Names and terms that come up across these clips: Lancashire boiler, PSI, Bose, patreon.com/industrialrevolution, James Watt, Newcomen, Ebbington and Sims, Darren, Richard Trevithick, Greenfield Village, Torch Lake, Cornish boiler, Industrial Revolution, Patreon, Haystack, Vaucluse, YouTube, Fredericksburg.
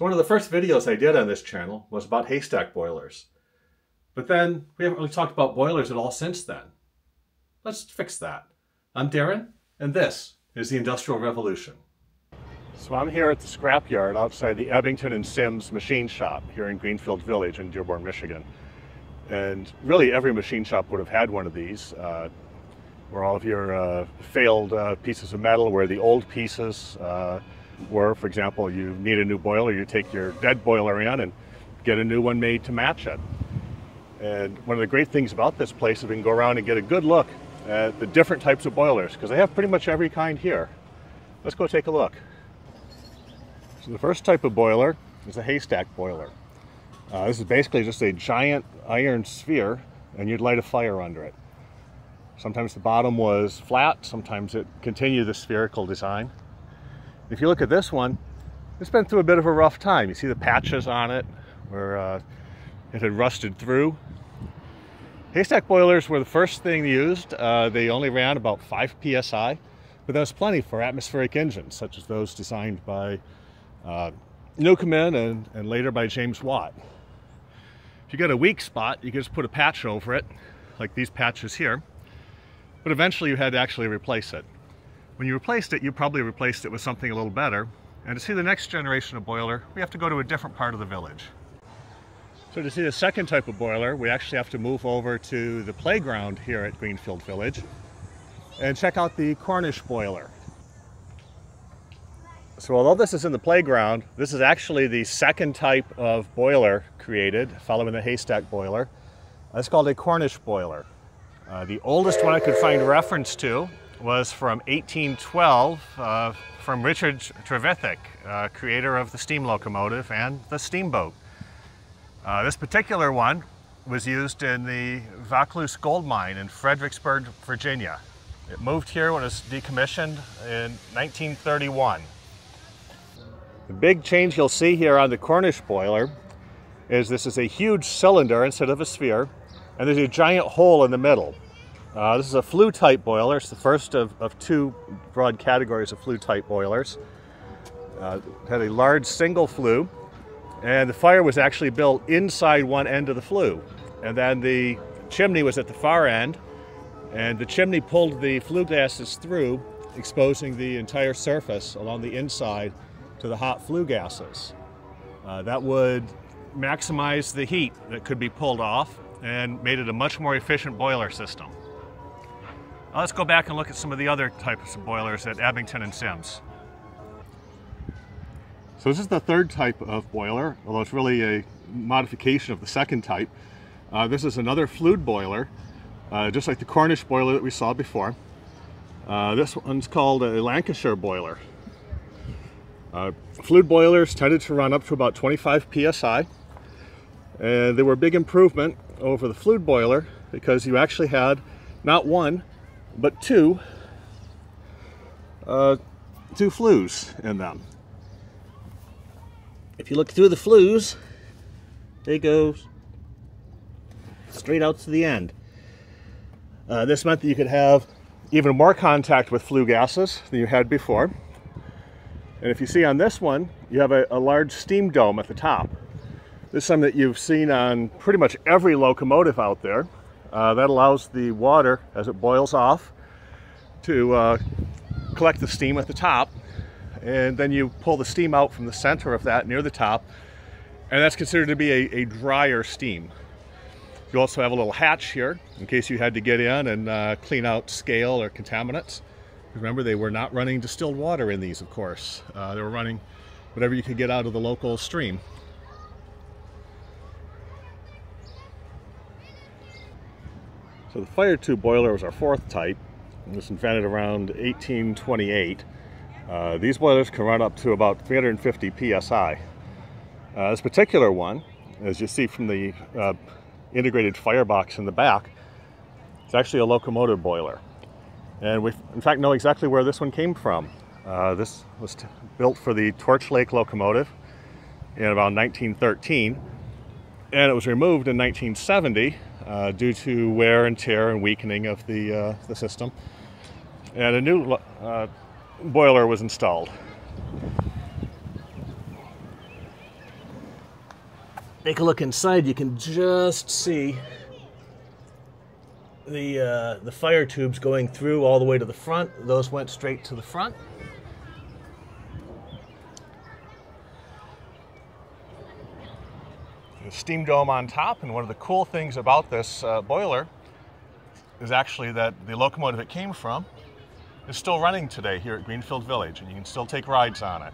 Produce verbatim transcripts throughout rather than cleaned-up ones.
So one of the first videos I did on this channel was about haystack boilers. But then we haven't really talked about boilers at all since then. Let's fix that. I'm Darren, and this is the Industrial Revolution. So I'm here at the scrapyard outside the Ebbington and Sims machine shop here in Greenfield Village in Dearborn, Michigan. And really every machine shop would have had one of these, uh, where all of your uh, failed uh, pieces of metal, where the old pieces uh, were. For example, you need a new boiler, you take your dead boiler in and get a new one made to match it. And one of the great things about this place is we can go around and get a good look at the different types of boilers, because they have pretty much every kind here. Let's go take a look. So the first type of boiler is a haystack boiler. Uh, this is basically just a giant iron sphere, and you'd light a fire under it. Sometimes the bottom was flat, sometimes it continued the spherical design. If you look at this one, it's been through a bit of a rough time. You see the patches on it where uh, it had rusted through. Haystack boilers were the first thing used. Uh, they only ran about five P S I, but that was plenty for atmospheric engines, such as those designed by uh, Newcomen and, and later by James Watt. If you get a weak spot, you can just put a patch over it, like these patches here, but eventually you had to actually replace it. When you replaced it, you probably replaced it with something a little better. And to see the next generation of boiler, we have to go to a different part of the village. So to see the second type of boiler, we actually have to move over to the playground here at Greenfield Village and check out the Cornish boiler. So although this is in the playground, this is actually the second type of boiler created, following the haystack boiler. That's called a Cornish boiler. Uh, the oldest one I could find reference to was from eighteen twelve, uh, from Richard Trevithick, uh, creator of the steam locomotive and the steamboat. Uh, this particular one was used in the Vaucluse gold mine in Fredericksburg, Virginia. It moved here when it was decommissioned in nineteen thirty-one. The big change you'll see here on the Cornish boiler is this is a huge cylinder instead of a sphere, and there's a giant hole in the middle. Uh, this is a flue-type boiler. It's the first of, of two broad categories of flue-type boilers. Uh, it had a large single flue, and the fire was actually built inside one end of the flue. And then the chimney was at the far end, and the chimney pulled the flue gases through, exposing the entire surface along the inside to the hot flue gases. Uh, that would maximize the heat that could be pulled off and made it a much more efficient boiler system. Now let's go back and look at some of the other types of boilers at Ebbington and Sims. So this is the third type of boiler, although it's really a modification of the second type. Uh, this is another flued boiler, uh, just like the Cornish boiler that we saw before. Uh, this one's called a Lancashire boiler. Uh, flued boilers tended to run up to about twenty-five P S I, and they were a big improvement over the flued boiler because you actually had not one, but two, uh, two flues in them. If you look through the flues, they go straight out to the end. Uh, this meant that you could have even more contact with flue gases than you had before. And if you see on this one, you have a, a large steam dome at the top. This is something that you've seen on pretty much every locomotive out there. Uh, that allows the water, as it boils off, to uh, collect the steam at the top, and then you pull the steam out from the center of that near the top, and that's considered to be a, a drier steam. You also have a little hatch here in case you had to get in and uh, clean out scale or contaminants. Remember, they were not running distilled water in these, of course. Uh, they were running whatever you could get out of the local stream. So the fire tube boiler was our fourth type. It was invented around eighteen twenty-eight. Uh, these boilers can run up to about three hundred fifty P S I. Uh, this particular one, as you see from the uh, integrated firebox in the back, it's actually a locomotive boiler. And we, in fact, know exactly where this one came from. Uh, this was t built for the Torch Lake locomotive in about nineteen thirteen, and it was removed in nineteen seventy. Uh, due to wear and tear and weakening of the, uh, the system. And a new uh, boiler was installed. Take a look inside, you can just see the, uh, the fire tubes going through all the way to the front. Those went straight to the front. The steam dome on top, and one of the cool things about this uh, boiler is actually that the locomotive it came from is still running today here at Greenfield Village, and you can still take rides on it.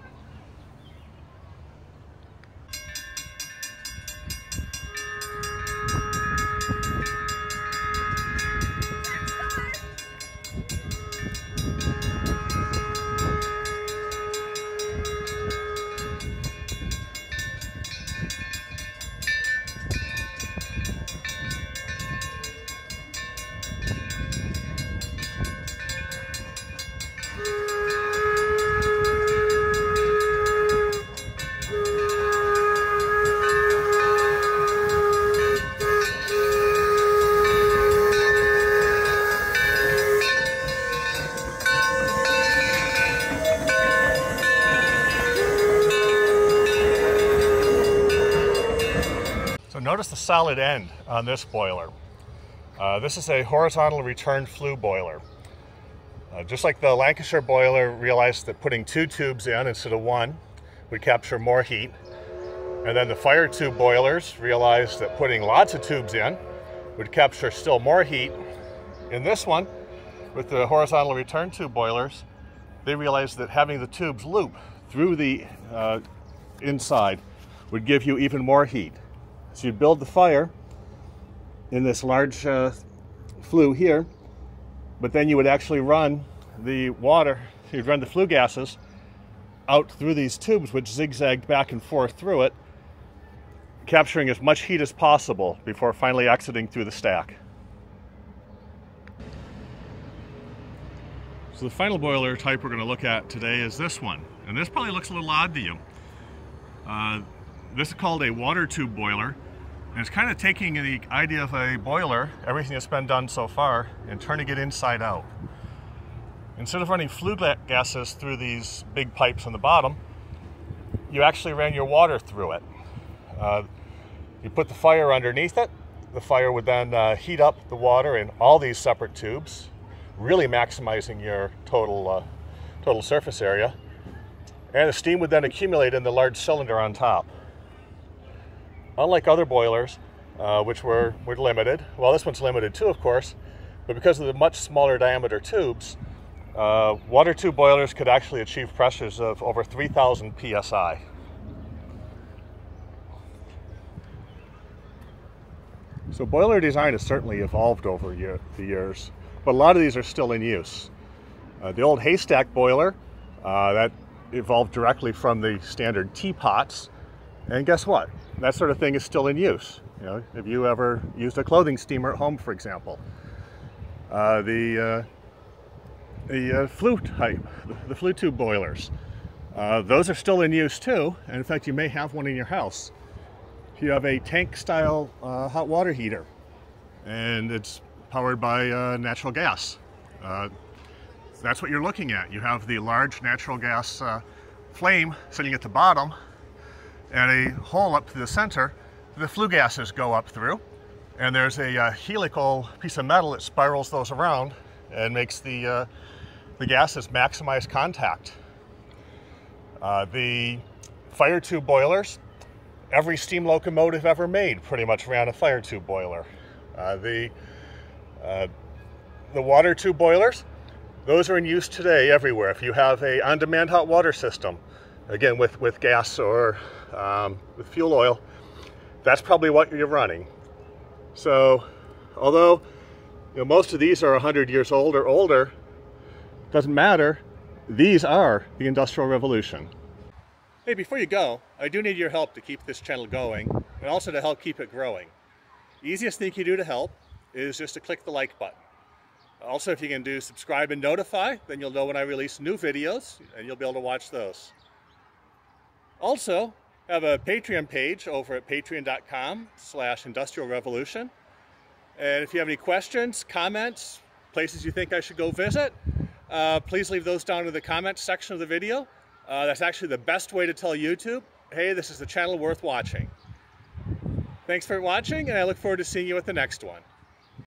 Notice the solid end on this boiler. Uh, this is a horizontal return flue boiler. Uh, just like the Lancashire boiler realized that putting two tubes in instead of one would capture more heat. And then the fire tube boilers realized that putting lots of tubes in would capture still more heat. In this one, with the horizontal return tube boilers, they realized that having the tubes loop through the uh, inside would give you even more heat. So you'd build the fire in this large uh, flue here, but then you would actually run the water, you'd run the flue gases out through these tubes, which zigzagged back and forth through it, capturing as much heat as possible before finally exiting through the stack. So the final boiler type we're going to look at today is this one, and this probably looks a little odd to you. Uh, this is called a water tube boiler. And it's kind of taking the idea of a boiler, everything that's been done so far, and turning it inside out. Instead of running flue gases through these big pipes on the bottom, you actually ran your water through it. Uh, you put the fire underneath it. The fire would then uh, heat up the water in all these separate tubes, really maximizing your total, uh, total surface area. And the steam would then accumulate in the large cylinder on top. Unlike other boilers, uh, which were, were limited, well, this one's limited too, of course, but because of the much smaller diameter tubes, uh, water tube boilers could actually achieve pressures of over three thousand P S I. So boiler design has certainly evolved over year, the years, but a lot of these are still in use. Uh, the old haystack boiler, uh, that evolved directly from the standard teapots, and guess what? That sort of thing is still in use. You know, have you ever used a clothing steamer at home, for example? Uh, the uh, the uh, flue type, the flue tube boilers, uh, those are still in use too. And in fact, you may have one in your house. If you have a tank-style uh, hot water heater, and it's powered by uh, natural gas, uh, that's what you're looking at. You have the large natural gas uh, flame sitting at the bottom, and a hole up through the center, the flue gases go up through, and there's a uh, helical piece of metal that spirals those around and makes the, uh, the gases maximize contact. Uh, the fire tube boilers, every steam locomotive ever made pretty much ran a fire tube boiler. Uh, the, uh, the water tube boilers, those are in use today everywhere. If you have a on-demand hot water system, again, with, with gas or um, with fuel oil, that's probably what you're running. So, although you know, most of these are one hundred years old or older, doesn't matter. These are the Industrial Revolution. Hey, before you go, I do need your help to keep this channel going and also to help keep it growing. The easiest thing you can do to help is just to click the like button. Also, if you can do subscribe and notify, then you'll know when I release new videos and you'll be able to watch those. Also, I have a Patreon page over at patreon dot com slash industrial revolution. And if you have any questions, comments, places you think I should go visit, uh, please leave those down in the comments section of the video. Uh, that's actually the best way to tell YouTube, hey, this is a channel worth watching. Thanks for watching, and I look forward to seeing you at the next one.